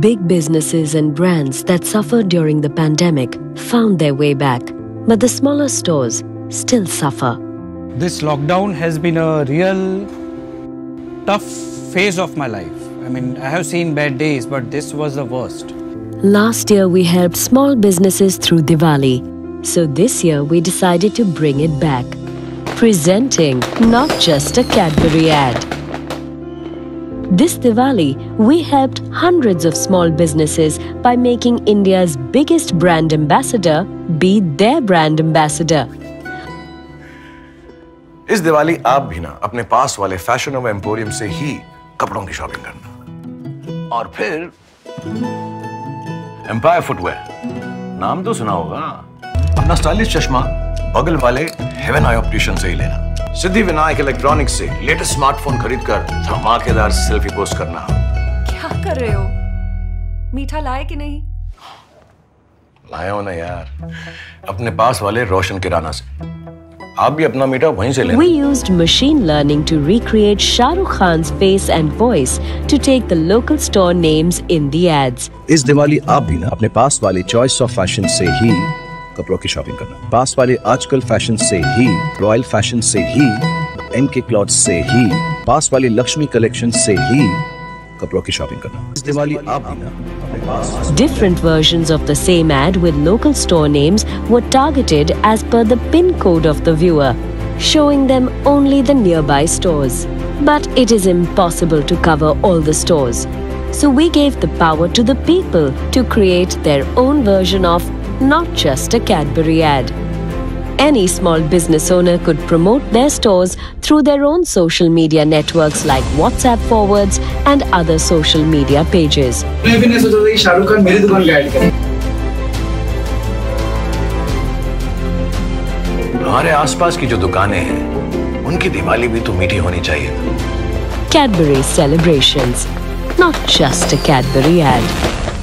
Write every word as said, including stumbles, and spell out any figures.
Big businesses and brands that suffered during the pandemic found their way back, but the smaller stores still suffer. This lockdown has been a real tough phase of my life. I mean, I have seen bad days, but this was the worst. Last year we helped small businesses through Diwali, so this year we decided to bring it back. Presenting not just a Cadbury ad. This Diwali, we helped hundreds of small businesses by making India's biggest brand ambassador be their brand ambassador. इस दिवाली आप भी ना अपने पास वाले fashion और emporium से ही कपड़ों की शॉपिंग करना, और फिर एम्पायर फुटवेयर, नाम तो सुना होगा, अपना स्टाइलिश चश्मा बगल वाले हेवन आई ऑप्टिशियन से ही लेना। सिद्धि विनायक इलेक्ट्रॉनिक्स से लेटेस्ट स्मार्टफोन खरीदकर धमाकेदार सेल्फी पोस्ट करना। क्या कर रहे हो? मीठा लाए कि नहीं? लाया हो ना यार, अपने पास वाले रोशन किराना से। आप भी अपना मीठा वहीं से लेना। We used machine learning to recreate Shah Rukh Khan's face and voice to take the local store names in the ads. इस दिवाली आप भी ना अपने पास वाले चॉइस ऑफ फैशन से ही कपड़ों की शॉपिंग करना। पास वाले आजकल फैशन से ही, रॉयल फैशन से ही, एनके क्लॉथ से ही, पास वाले लक्ष्मी कलेक्शन से ही कपड़ों की शॉपिंग करना। इस दिवाली आप भी ना। Different versions of the same ad with local store names were targeted as per the pin code of the viewer, showing them only the nearby stores. But it is impossible to cover all the stores. So we gave the power to the people to create their own version of not just a Cadbury ad. Any small business owner could promote their stores through their own social media networks like WhatsApp forwards and other social media pages. मैं भी नहीं सोचा था कि शाहरुख खान मेरी दुकान का add करे। हमारे आसपास की जो दुकानें हैं, उनकी दिवाली भी तो मीठी होनी चाहिए। Cadbury Celebrations, not just a Cadbury ad.